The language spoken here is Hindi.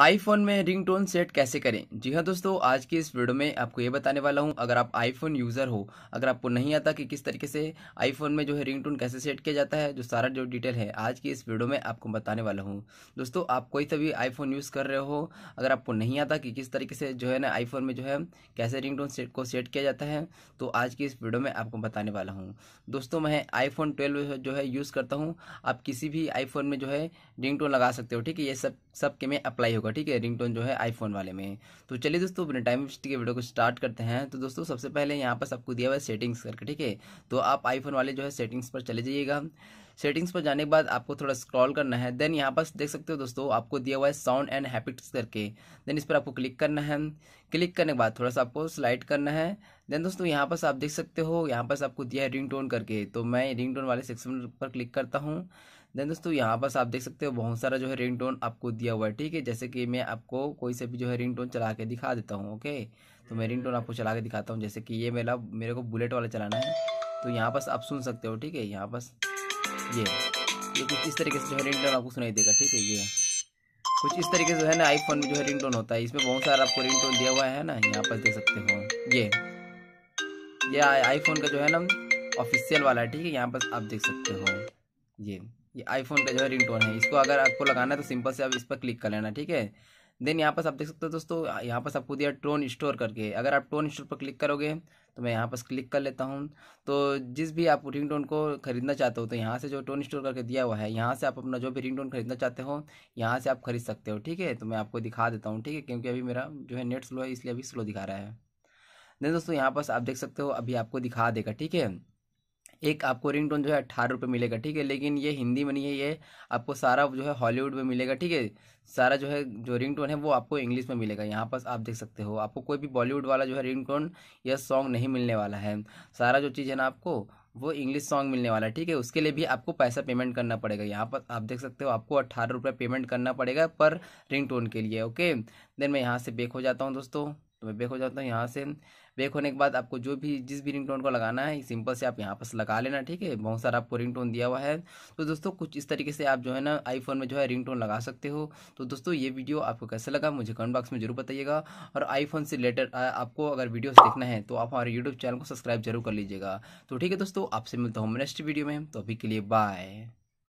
आईफोन में रिंगटोन सेट कैसे करें। जी हाँ दोस्तों, आज की इस वीडियो में आपको ये बताने वाला हूँ, अगर आप आईफोन यूज़र हो, अगर आपको नहीं आता कि किस तरीके से आईफोन में जो है रिंगटोन कैसे सेट किया जाता है, जो सारा जो डिटेल है आज की इस वीडियो में आपको बताने वाला हूँ। दोस्तों, आप कोई तभी आईफोन यूज़ कर रहे हो, अगर आपको नहीं आता कि किस तरीके से जो है ना आईफोन में जो है कैसे रिंगटोन सेट को सेट किया जाता है, तो आज की इस वीडियो में आपको बताने वाला हूँ। दोस्तों, मैं आईफोन 12 जो है यूज़ करता हूँ। आप किसी भी आईफोन में जो है रिंगटोन लगा सकते हो, ठीक है। ये सब के में अप्लाई होगा, ठीक है, रिंगटोन जो है आईफोन वाले में। तो चलिए दोस्तों, अपने टाइम वेस्ट के वीडियो को स्टार्ट करते हैं। तो दोस्तों, सबसे पहले यहाँ पर सबको दिया हुआ है सेटिंग्स करके, ठीक है। तो आप आईफोन वाले जो है सेटिंग्स पर चले जाइएगा। सेटिंग्स पर जाने के बाद आपको थोड़ा स्क्रॉल करना है। देन यहाँ पर देख सकते हो दोस्तों, आपको दिया हुआ है साउंड एंड हैबिट्स करके। देन इस पर आपको क्लिक करना है। क्लिक करने के बाद थोड़ा सा आपको स्लाइड करना है। देन दोस्तों, यहाँ पर आप देख सकते हो, यहाँ पर आपको दिया है रिंगटोन करके। तो मैं रिंगटोन वाले सेक्शन पर क्लिक करता हूँ। देन दोस्तों, यहाँ पर आप देख सकते हो बहुत सारा जो है रिंगटोन आपको दिया हुआ है, ठीक है। जैसे कि मैं आपको कोई से भी जो है रिंगटोन चला के दिखा देता हूँ। ओके, तो मैं रिंगटोन आपको चला के दिखाता हूँ। जैसे कि ये मेरे को बुलेट वाला चलाना है, तो यहाँ पर आप सुन सकते हो, ठीक है। यहाँ पर ये कुछ इस तरीके से जो है रिंगटोन आपको सुनाई देगा, ठीक है। ये कुछ इस तरीके से जो है ना आईफोन में जो है रिंगटोन होता है। इसमें बहुत सारा आपको रिंगटोन दिया हुआ है ना, यहाँ पर देख सकते हो। ये आईफोन का जो है ना ऑफिशियल वाला है, ठीक है। यहाँ पर आप देख सकते हो ये आईफोन का जो है रिंगटोन है। इसको अगर आपको लगाना है तो सिंपल से आप इस पर क्लिक कर लेना, ठीक है। देन यहाँ पर आप देख सकते हो दोस्तों, यहाँ पर आपको दिया टोन स्टोर करके। अगर आप टोन स्टोर पर क्लिक करोगे, तो मैं यहाँ पर क्लिक कर लेता हूँ। तो जिस भी आप रिंगटोन को खरीदना चाहते हो, तो यहाँ से जो टोन स्टोर करके दिया हुआ है, यहाँ से आप अपना जो भी रिंगटोन खरीदना चाहते हो, यहाँ से आप खरीद सकते हो, ठीक है। तो मैं आपको दिखा देता हूँ, ठीक है, क्योंकि अभी मेरा जो है नेट स्लो है, इसलिए अभी स्लो दिखा रहा है। देन दोस्तों, यहाँ पर आप देख सकते हो अभी आपको दिखा देगा, ठीक है। एक आपको रिंगटोन जो है 18 रुपये मिलेगा, ठीक है। लेकिन ये हिंदी में नहीं है, ये आपको सारा जो है हॉलीवुड में मिलेगा, ठीक है। सारा जो रिंगटोन है वो आपको इंग्लिश में मिलेगा। यहाँ पर आप देख सकते हो, आपको कोई भी बॉलीवुड वाला जो है रिंगटोन या सॉन्ग नहीं मिलने वाला है। सारा जो चीज़ है ना आपको वो इंग्लिश सॉन्ग मिलने वाला है, ठीक है। उसके लिए भी आपको पैसा पेमेंट करना पड़ेगा। यहाँ पर आप देख सकते हो आपको 18 रुपये पेमेंट करना पड़ेगा पर रिंगटोन के लिए। ओके, देन मैं यहाँ से बैक हो जाता हूँ दोस्तों। तो मैं बैक हो जाता हूँ। यहाँ से बैक होने के बाद आपको जिस भी रिंगटोन को लगाना है, सिंपल से आप यहाँ पर लगा लेना, ठीक है। बहुत सारा आपको रिंगटोन दिया हुआ है। तो दोस्तों, कुछ इस तरीके से आप जो है ना आईफोन में जो है रिंगटोन लगा सकते हो। तो दोस्तों, ये वीडियो आपको कैसा लगा मुझे कमेंट बॉक्स में जरूर बताइएगा। और आईफोन से रिलेटेड आपको अगर वीडियोस देखना है तो आप हमारे यूट्यूब चैनल को सब्सक्राइब जरूर कर लीजिएगा। तो ठीक है दोस्तों, आपसे मिलता हूँ नेक्स्ट वीडियो में। तो अभी के लिए बाय।